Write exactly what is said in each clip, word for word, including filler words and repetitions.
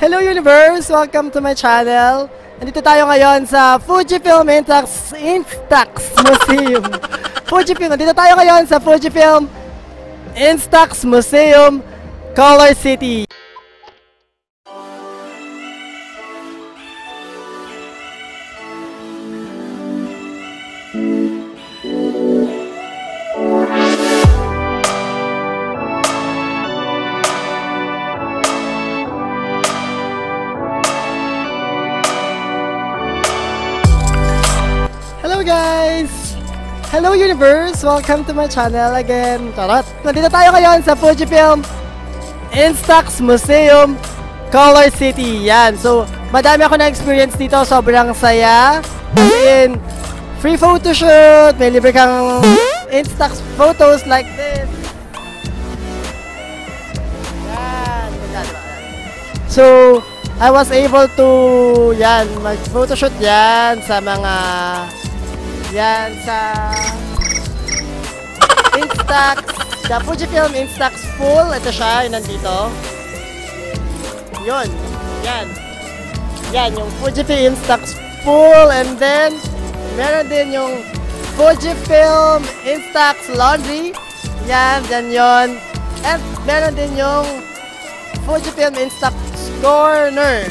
Hello Universe! Welcome to my channel! Nandito tayo ngayon sa Fujifilm Instax, Instax Museum. Fujifilm, nandito tayo ngayon sa Fujifilm Instax Museum, Color City. Guys! Hello Universe! Welcome to my channel again. Charot! Nandito tayo ngayon sa Fujifilm Instax Museum, Color City. Yan. So, madami ako na-experience dito. Sobrang saya. And free photo shoot. May libre kang Instax photos like this. Yan. So, I was able to yan, mag-photo shoot yan sa mga Yan sa Instax, the Fujifilm Instax Full. Ito siya, yun nandito. Yun, yan. Yan, yung Fujifilm Instax Full. And then, meron din yung Fujifilm Instax Laundry. Yan, yan yun. At meron din yung Fujifilm Instax Corner.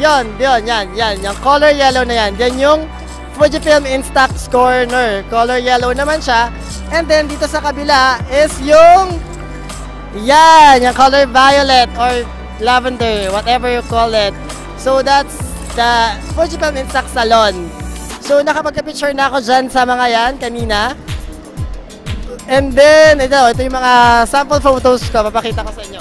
Yun, yun, yan, yan. Yung color yellow na yan. Yan yung Fujifilm Instax Corner. Color yellow naman siya. And then, dito sa kabila is yung yan, yung color violet or lavender, whatever you call it. So, that's the Fujifilm Instax Salon. So, nakapagka-picture na ako dyan sa mga yan kanina. And then, ito, ito yung mga sample photos ko. Papakita ko sa inyo.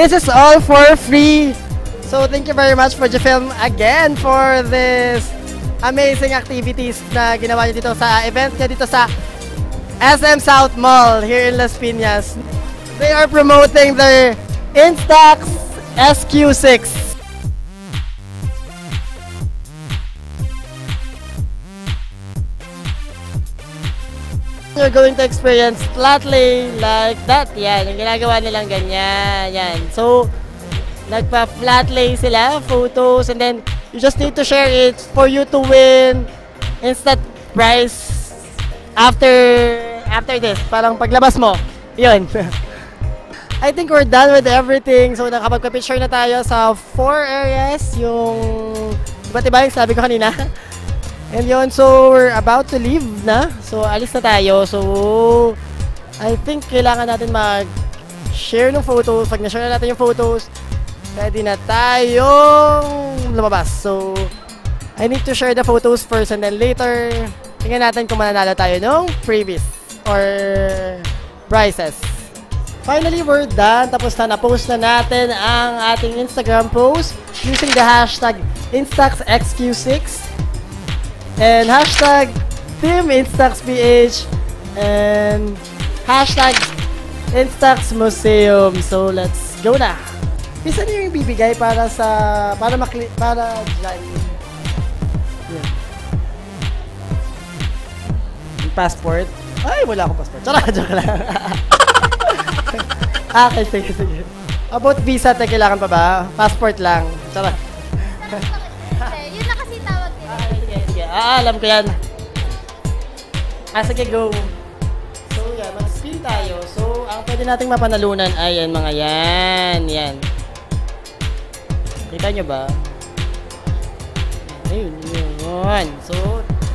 This is all for free. So thank you very much Fujifilm again for this amazing activities na ginawa niyo dito sa event niya dito sa S M South Mall here in Las Piñas. They are promoting their Instax S Q six. You're going to experience flat lay like that. Yan, yung ginagawa nilang ganyan. Yan. So, nagpa-flat lay sila, photos, and then you just need to share it for you to win instant prize after after this. Parang paglabas mo. Yun. I think we're done with everything. So, nakapagpa-picture na tayo sa four areas. Yung iba't iba yung sabi ko kanina. And yun, so we're about to leave na. So, alis na tayo. So, I think kailangan natin mag-share ng photos. Pag na-share na natin yung photos, pwede na tayong lumabas. So, I need to share the photos first and then later, tingnan natin kung mananalo tayo ng freebies or prizes. Finally, we're done. Tapos na, na-post na natin ang ating Instagram post using the hashtag Instax S Q six. And hashtag Team InstaxPH and hashtag Instax Museum. So let's go na. Pisa niyo yung bibigay para sa para makli para dyan. Yeah. Yung passport. Ay, wala akong passport. Tsara, joke lang. Okay, sige, sige. About visa, te, kailangan pa ba? Passport lang. Tsara. Ah, alam ko yan. Ah, sige, go. So, yan. Mag-spin tayo. So, ang pwede nating mapanalunan ay yan, mga yan. Yan. Kita nyo ba? Ayun, yun. So,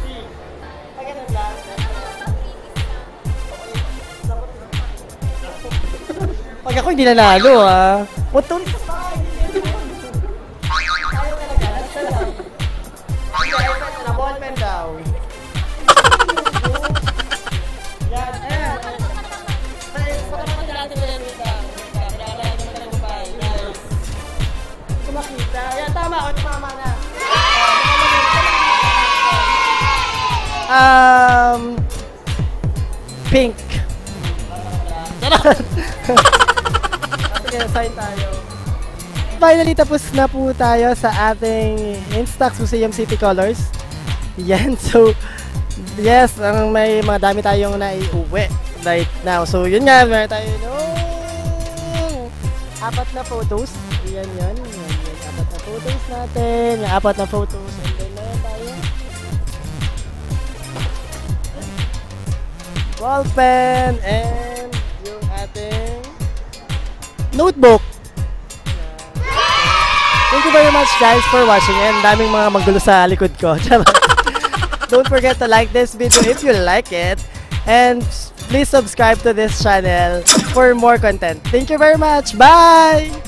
three. Pagkatan lang. Pag ako hindi nanalo, ah. Putol ka pa. Um, pink. kaya sign tayo. Finally, tapos na po tayo sa ating Instax Museum City Colors. Yan, so, yes, may mga dami tayong naiuwi right now. So, yun nga, meron tayo nung apat na photos. Yan, yan, yan, yan, apat na photos natin. Yung apat na photos. And then, meron tayo. Ball pen and yung ating notebook. Thank you very much guys for watching, and daming mga magdulo sa likod ko. Don't forget to like this video if you like it, and please subscribe to this channel for more content. Thank you very much. Bye!